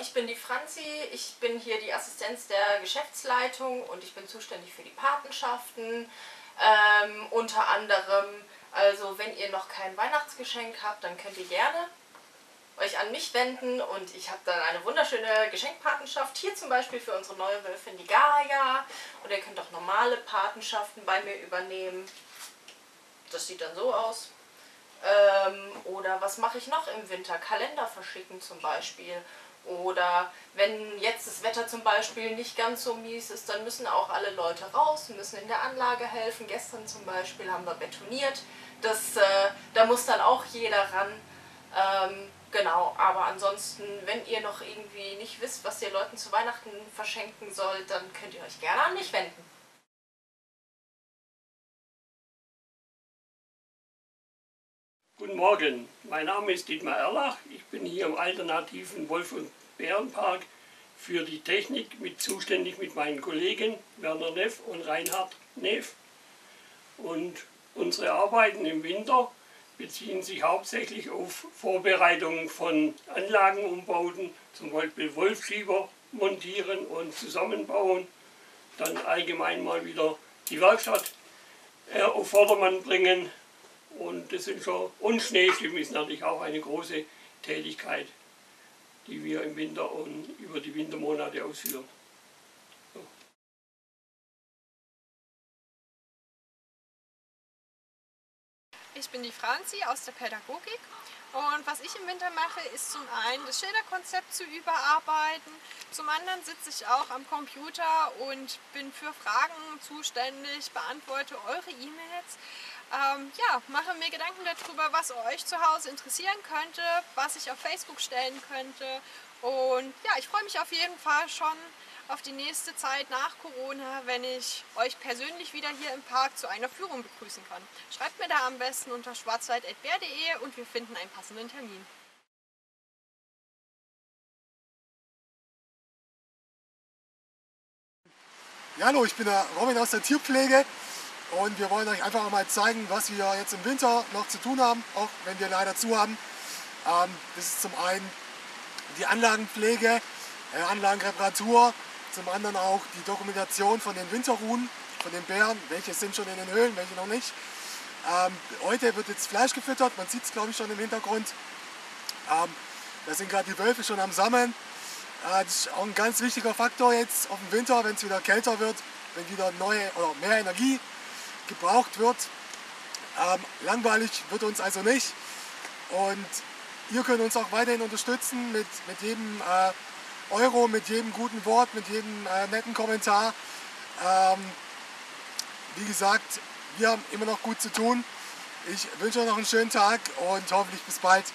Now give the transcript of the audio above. ich bin die Franzi, ich bin hier die Assistenz der Geschäftsleitung und ich bin zuständig für die Patenschaften, unter anderem, also wenn ihr noch kein Weihnachtsgeschenk habt, dann könnt ihr gerne euch an mich wenden und ich habe dann eine wunderschöne Geschenkpatenschaft, hier zum Beispiel für unsere neue Wölfin, die Gaia, oder ihr könnt auch normale Patenschaften bei mir übernehmen, das sieht dann so aus. Oder was mache ich noch im Winter? Kalender verschicken zum Beispiel. Oder wenn jetzt das Wetter zum Beispiel nicht ganz so mies ist, dann müssen auch alle Leute raus, müssen in der Anlage helfen. Gestern zum Beispiel haben wir betoniert. Da muss dann auch jeder ran. Genau, aber ansonsten, wenn ihr noch irgendwie nicht wisst, was ihr Leuten zu Weihnachten verschenken sollt, dann könnt ihr euch gerne an mich wenden. Guten Morgen, mein Name ist Dietmar Erlach. Ich bin hier im Alternativen Wolf- und Bärenpark für die Technik zuständig mit meinen Kollegen Werner Neff und Reinhard Neff. Und unsere Arbeiten im Winter beziehen sich hauptsächlich auf Vorbereitungen von Anlagenumbauten, zum Beispiel Wolfschieber montieren und zusammenbauen, dann allgemein mal wieder die Werkstatt auf Vordermann bringen. Und das sind schon, und Schneeschieben ist natürlich auch eine große Tätigkeit, die wir im Winter und über die Wintermonate ausführen. So. Ich bin die Franzi aus der Pädagogik und was ich im Winter mache, ist zum einen das Schilderkonzept zu überarbeiten, zum anderen sitze ich auch am Computer und bin für Fragen zuständig, beantworte eure E-Mails. Mache mir Gedanken darüber, was euch zu Hause interessieren könnte, was ich auf Facebook stellen könnte. Und ja, ich freue mich auf jeden Fall schon auf die nächste Zeit nach Corona, wenn ich euch persönlich wieder hier im Park zu einer Führung begrüßen kann. Schreibt mir da am besten unter schwarzwald-at-bär.de und wir finden einen passenden Termin. Ja, hallo, ich bin der Robin aus der Tierpflege. Und wir wollen euch einfach mal zeigen, was wir jetzt im Winter noch zu tun haben, auch wenn wir leider zu haben. Das ist zum einen die Anlagenpflege, Anlagenreparatur, zum anderen auch die Dokumentation von den Winterruhen, von den Bären, welche sind schon in den Höhlen, welche noch nicht. Heute wird jetzt Fleisch gefüttert, man sieht es glaube ich schon im Hintergrund. Da sind gerade die Wölfe schon am Sammeln. Das ist auch ein ganz wichtiger Faktor jetzt auf den Winter, wenn es wieder kälter wird, wenn wieder neue oder mehr Energie gebraucht wird. Langweilig wird uns also nicht und ihr könnt uns auch weiterhin unterstützen mit jedem Euro, mit jedem guten Wort, mit jedem netten Kommentar. Wie gesagt, wir haben immer noch gut zu tun. Ich wünsche euch noch einen schönen Tag und hoffentlich bis bald.